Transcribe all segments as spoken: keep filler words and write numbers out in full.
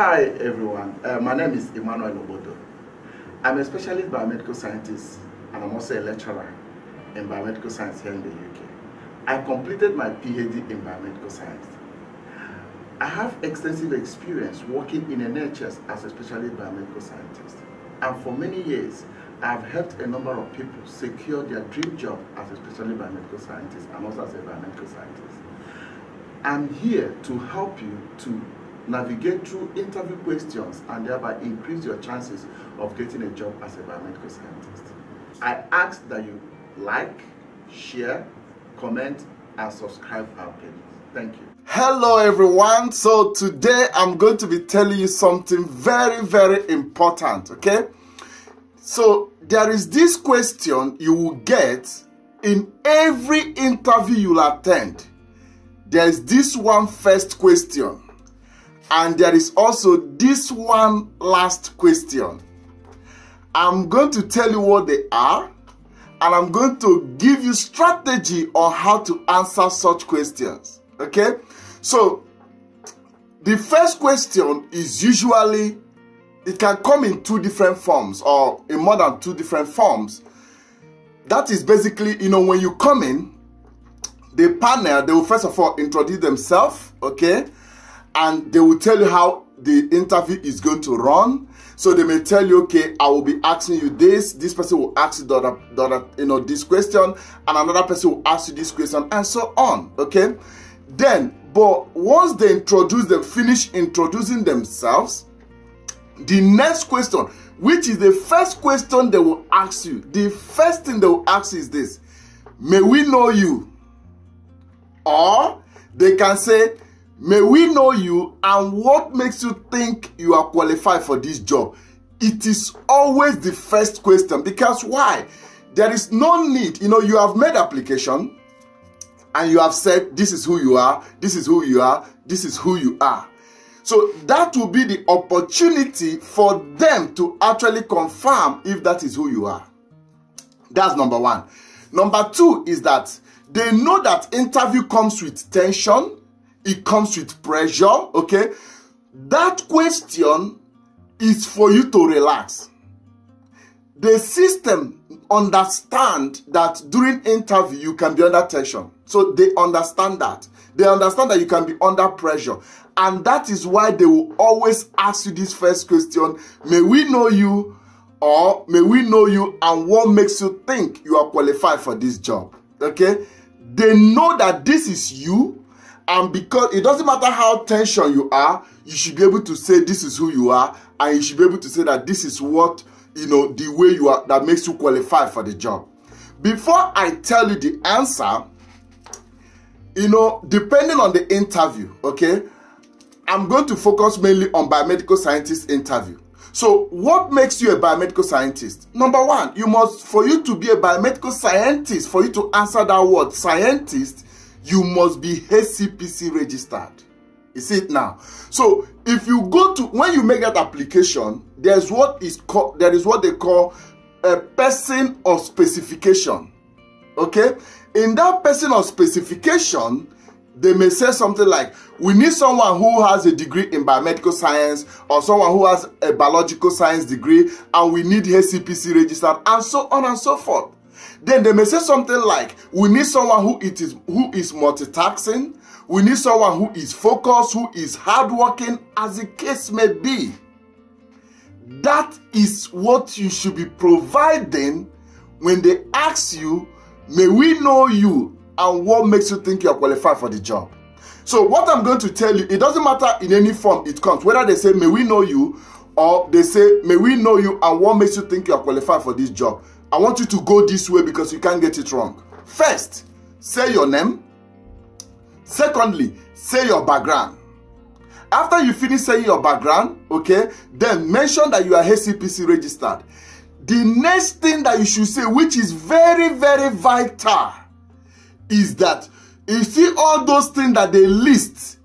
Hi everyone, uh, my name is Emmanuel Obodo. I'm a specialist biomedical scientist and I'm also a lecturer in biomedical science here in the U K. I completed my PhD in biomedical science. I have extensive experience working in N H S as a specialist biomedical scientist, and for many years I've helped a number of people secure their dream job as a specialist biomedical scientist and also as a biomedical scientist. I'm here to help you to navigate through interview questions and thereby increase your chances of getting a job as a biomedical scientist. I ask that you like, share, comment, and subscribe our page. Thank you. Hello everyone. So today I'm going to be telling you something very, very important, okay? So there is this question you will get in every interview you'll attend. There's this one first question, and there is also this one last question. I'm going to tell you what they are, and I'm going to give you strategy on how to answer such questions, okay? So the first question is usually, it can come in two different forms or in more than two different forms. That is basically, you know, when you come in, the panel, they will first of all introduce themselves, okay? And they will tell you how the interview is going to run. So they may tell you, okay, I will be asking you this, this person will ask you the other, the other, you know, this question, and another person will ask you this question, and so on, okay? Then, but once they introduce them, finish introducing themselves, the next question, which is the first question they will ask you, the first thing they will ask you is this: may we know you? Or they can say, may we know you and what makes you think you are qualified for this job? It is always the first question, because why? There is no need, you know, you have made application and you have said, this is who you are, this is who you are, this is who you are. So that will be the opportunity for them to actually confirm if that is who you are. That's number one. Number two is that they know that interview comes with tension. It comes with pressure, okay? That question is for you to relax. The system understands that during interview, you can be under tension. So they understand that. They understand that you can be under pressure. And that is why they will always ask you this first question, may we know you, or may we know you and what makes you think you are qualified for this job, okay? They know that this is you, and because it doesn't matter how tension you are, you should be able to say this is who you are, and you should be able to say that this is what, you know, the way you are that makes you qualify for the job. Before I tell you the answer, you know, depending on the interview, okay, I'm going to focus mainly on biomedical scientist interview. So what makes you a biomedical scientist? Number one, you must, for you to be a biomedical scientist, for you to answer that word scientist, you must be H C P C registered. You see it now. So if you go to, when you make that application, there's what is called, there is what they call a person of specification. Okay? In that person of specification, they may say something like, we need someone who has a degree in biomedical science, or someone who has a biological science degree, and we need H C P C registered, and so on and so forth. Then they may say something like, we need someone who it is who is multitasking, we need someone who is focused, who is hardworking, as the case may be. That is what you should be providing when they ask you, may we know you and what makes you think you are qualified for the job. So what I'm going to tell you, it doesn't matter in any form it comes, whether they say, may we know you, or they say, may we know you and what makes you think you are qualified for this job. I want you to go this way because you can't get it wrong. First, say your name. Secondly, say your background. After you finish saying your background, okay, then mention that you are H C P C registered. The next thing that you should say, which is very, very vital, is that you see all those things that they list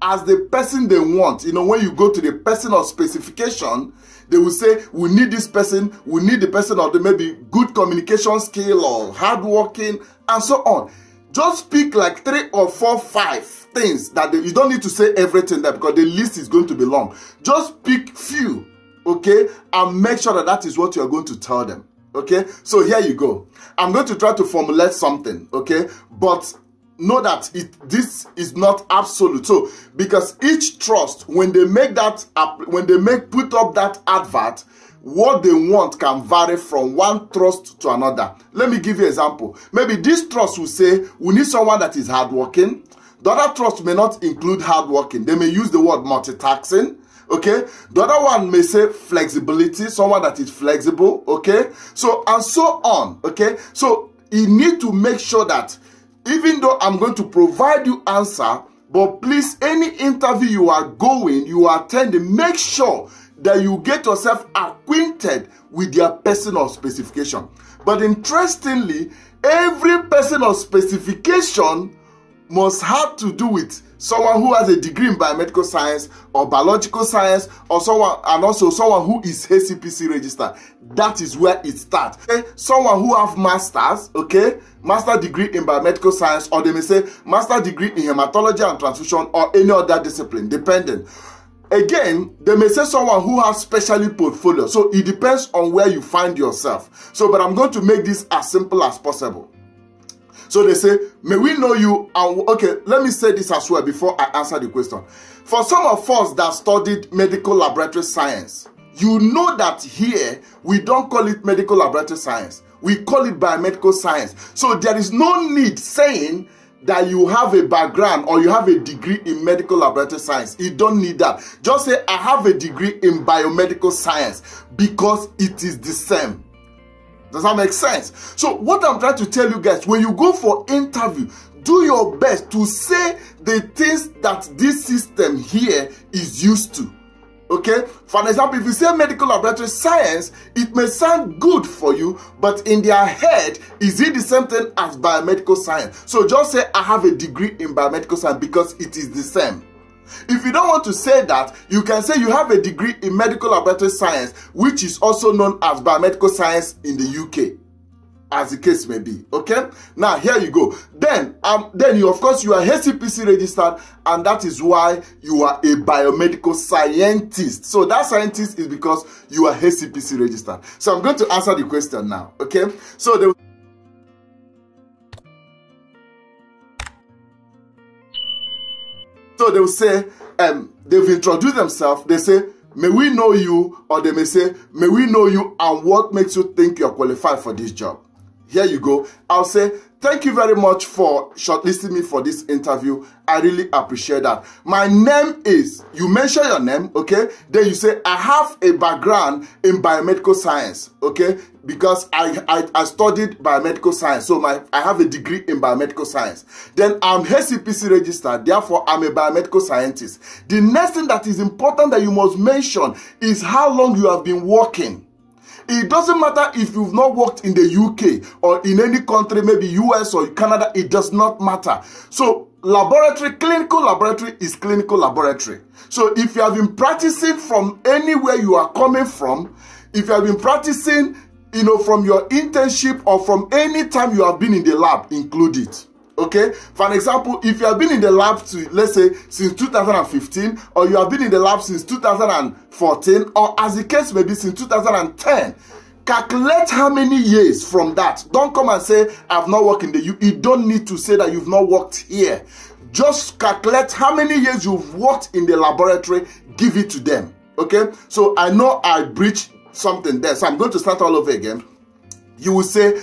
as the person they want. You know, when you go to the person of specification, they will say, we need this person, we need the person of the maybe good communication skill or hardworking, and so on. Just pick like three or four, five things that they, you don't need to say everything there because the list is going to be long. Just pick few, okay, and make sure that that is what you are going to tell them, okay? So here you go. I'm going to try to formulate something, okay? But know that it, this is not absolute. So because each trust, when they make that up, when they make put up that advert, what they want can vary from one trust to another. Let me give you an example. Maybe this trust will say, we need someone that is hardworking. The other trust may not include hardworking. They may use the word multitasking. Okay? The other one may say flexibility, someone that is flexible. Okay? So, and so on. Okay? So, you need to make sure that even though I'm going to provide you answer, but please, any interview you are going, you are attending, make sure that you get yourself acquainted with their personal specification. But interestingly, every personal specification must have to do with someone who has a degree in biomedical science or biological science, or someone, and also someone who is H C P C registered. That is where it starts. Okay? Someone who have masters, okay, master degree in biomedical science, or they may say master degree in hematology and transfusion or any other discipline, depending. Again, they may say someone who has specialty portfolio. So it depends on where you find yourself. So, but I'm going to make this as simple as possible. So they say, may we know you? And okay, let me say this as well before I answer the question. For some of us that studied medical laboratory science, you know that here, we don't call it medical laboratory science. We call it biomedical science. So there is no need saying that you have a background or you have a degree in medical laboratory science. You don't need that. Just say, I have a degree in biomedical science because it is the same. Does that make sense? So what I'm trying to tell you guys, when you go for interview, do your best to say the things that this system here is used to. Okay? For example, if you say medical laboratory science, it may sound good for you, but in their head, is it the same thing as biomedical science? So just say, I have a degree in biomedical science because it is the same. If you don't want to say that, you can say you have a degree in medical laboratory science, which is also known as biomedical science in the U K, as the case may be. Okay? Now, here you go. Then, um, then you, of course, you are H C P C registered, and that is why you are a biomedical scientist. So that scientist is because you are H C P C registered. So I'm going to answer the question now. Okay? So the So they will say, um, they've introduced themselves, they say, may we know you, or they may say, may we know you and what makes you think you're qualified for this job. Here you go. I'll say, thank you very much for shortlisting me for this interview. I really appreciate that. My name is, you mention your name, okay? Then you say, I have a background in biomedical science, okay? Because I, I, I studied biomedical science, so my, I have a degree in biomedical science. Then I'm H C P C registered, therefore I'm a biomedical scientist. The next thing that is important that you must mention is how long you have been working. It doesn't matter if you've not worked in the U K or in any country, maybe U S or Canada, it does not matter. So laboratory, clinical laboratory is clinical laboratory. So if you have been practicing from anywhere you are coming from, if you have been practicing, you know, from your internship or from any time you have been in the lab, include it. Okay? For an example, if you have been in the lab to, let's say, since two thousand fifteen, or you have been in the lab since two thousand fourteen, or as the case may be since two thousand ten, calculate how many years from that. Don't come and say, I've not worked in the U K. You don't need to say that you've not worked here. Just calculate how many years you've worked in the laboratory, give it to them. Okay? So I know I breached something there, so I'm going to start all over again. You will say,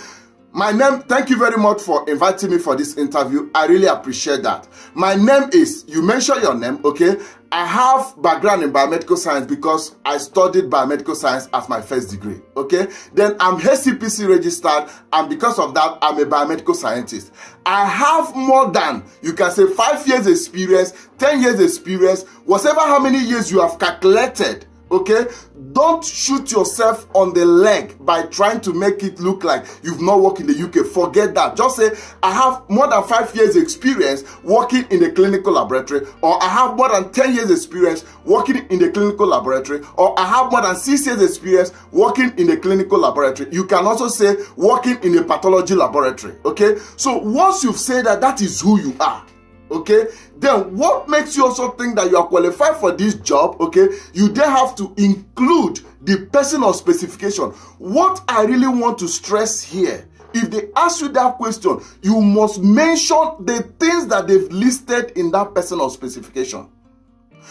my name, thank you very much for inviting me for this interview. I really appreciate that. My name is, you mention your name, okay? I have background in biomedical science because I studied biomedical science as my first degree, okay? Then I'm H C P C registered, and because of that, I'm a biomedical scientist. I have more than, you can say, five years experience, ten years experience, whatever how many years you have calculated, Okay, don't shoot yourself on the leg by trying to make it look like you've not worked in the U K. Forget that. Just say, I have more than five years experience working in a clinical laboratory, or I have more than ten years experience working in a clinical laboratory, or I have more than six years experience working in a clinical laboratory. You can also say working in a pathology laboratory. Okay, so once you've said that, that is who you are. Okay, then what makes you also think that you are qualified for this job? Okay, you then have to include the personal specification. What I really want to stress here, if they ask you that question, you must mention the things that they've listed in that personal specification.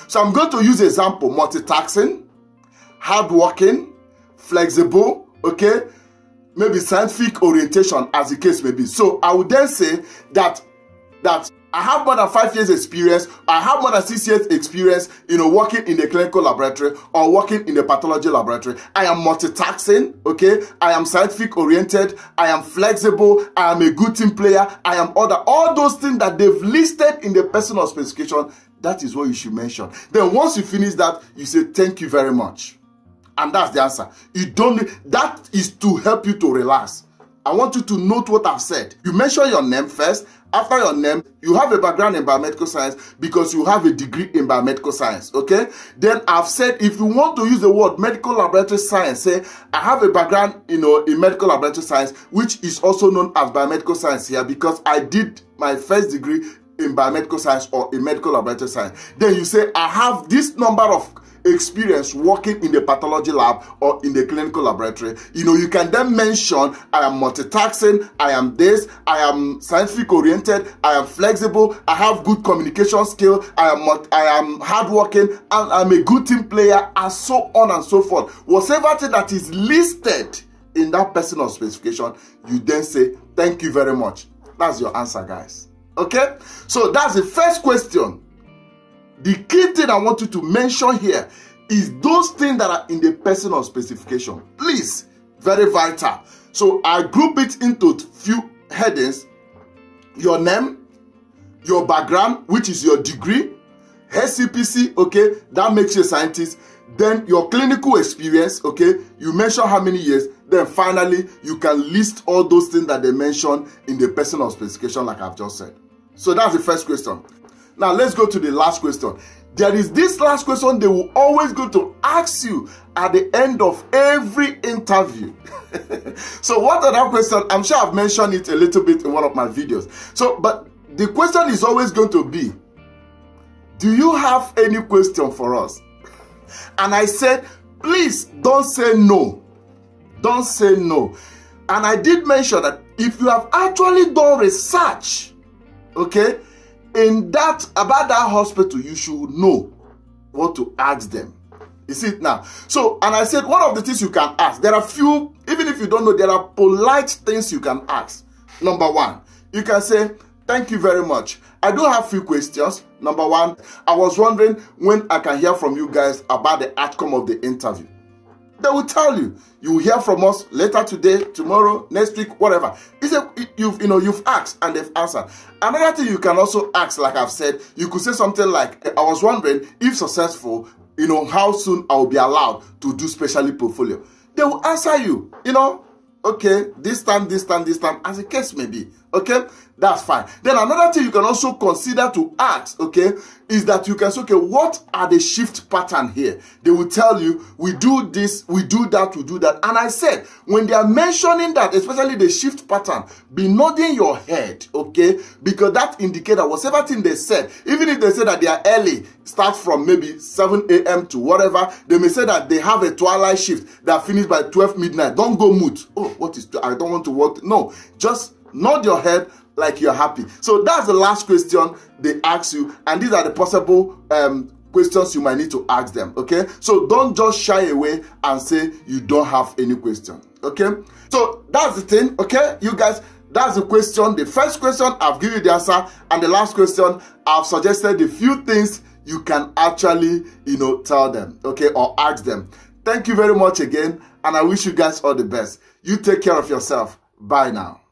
So I'm going to use example: multitasking, hardworking, flexible, okay, maybe scientific orientation, as the case may be. So I would then say that that I have more than five years experience, I have more than six years experience, you know, working in the clinical laboratory or working in the pathology laboratory. I am multitasking, okay? I am scientific oriented, I am flexible, I am a good team player, I am other. All those things that they've listed in the personal specification, that is what you should mention. Then once you finish that, you say, thank you very much. And that's the answer. You don't need, that is to help you to relax. I want you to note what I've said. You mention your name first. After your name, you have a background in biomedical science because you have a degree in biomedical science, okay? Then I've said, if you want to use the word medical laboratory science, say, I have a background, you know, in medical laboratory science, which is also known as biomedical science here because I did my first degree in biomedical science or in medical laboratory science. Then you say, I have this number of experience working in the pathology lab or in the clinical laboratory. You know, you can then mention, I am multitasking, I am this, I am scientific oriented, I am flexible, I have good communication skill, I am I am hardworking, and I'm a good team player, and so on and so forth. Whatever thing that is listed in that personal specification, you then say, thank you very much. That's your answer, guys. Okay? So that's the first question. The key thing I want you to mention here is those things that are in the personal specification. Please, very vital. So I group it into few headings: your name, your background, which is your degree, H C P C, okay, that makes you a scientist, then your clinical experience, okay, you mention how many years, then finally, you can list all those things that they mentioned in the personal specification like I've just said. So that's the first question. Now, let's go to the last question. There is this last question they will always go to ask you at the end of every interview. So what are that question? I'm sure I've mentioned it a little bit in one of my videos. So, but the question is always going to be, do you have any question for us? And I said, please don't say no. Don't say no. And I did mention that if you have actually done research, okay, in that, about that hospital, you should know what to ask them. You see it now? So, and I said, one of the things you can ask, there are few, even if you don't know, there are polite things you can ask. Number one, you can say, thank you very much. I do have few questions. Number one, I was wondering when I can hear from you guys about the outcome of the interview. They will tell you. You will hear from us later today, tomorrow, next week, whatever. It's a, you've, you know, you've asked and they've answered. Another thing you can also ask, like I've said, you could say something like, I was wondering if successful, you know, how soon I will be allowed to do specialty portfolio. They will answer you, you know, okay, this time, this time, this time, as the case may be, okay? That's fine. Then another thing you can also consider to ask, okay, is that you can say, okay, what are the shift pattern here? They will tell you, we do this, we do that, we do that. And I said, when they are mentioning that, especially the shift pattern, be nodding your head, okay, because that indicates that whatever thing they said, even if they say that they are early, start from maybe seven A M to whatever, they may say that they have a twilight shift that finishes by twelve midnight. Don't go mute. Oh, what is, I don't want to work. No, just nod your head like you're happy. So that's the last question they ask you, and these are the possible um, questions you might need to ask them, okay? So don't just shy away and say you don't have any question, okay? So that's the thing, okay? You guys, that's the question. The first question, I've given you the answer, and the last question, I've suggested a few things you can actually, you know, tell them, okay, or ask them. Thank you very much again, and I wish you guys all the best. You take care of yourself. Bye now.